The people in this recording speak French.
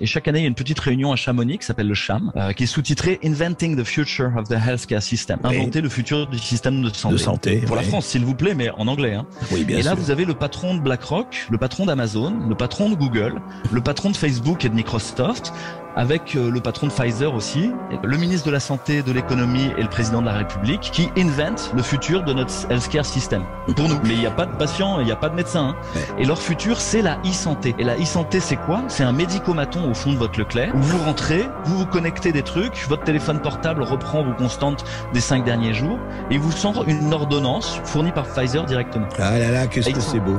Et chaque année, il y a une petite réunion à Chamonix qui s'appelle le Cham, qui est sous-titrée Inventing the Future of the Healthcare System. Inventer le futur du système de santé. Pour la France, s'il vous plaît, mais en anglais. Hein. Oui, bien sûr. Là, vous avez le patron de BlackRock, le patron d'Amazon, le patron de Google, le patron de Facebook et de Microsoft, avec le patron de Pfizer aussi, le ministre de la Santé, de l'économie et le président de la République qui inventent le futur de notre healthcare system. Pour nous. Mais il n'y a pas de patients, il n'y a pas de médecins. Hein. Et leur futur, c'est la e-santé. Et la e-santé, c'est quoi? C'est un médicomaton au fond de votre Leclerc où vous rentrez, vous vous connectez des trucs, votre téléphone portable reprend vos constantes des 5 derniers jours et vous sort une ordonnance fournie par Pfizer directement. Ah là là, qu'est-ce que c'est beau.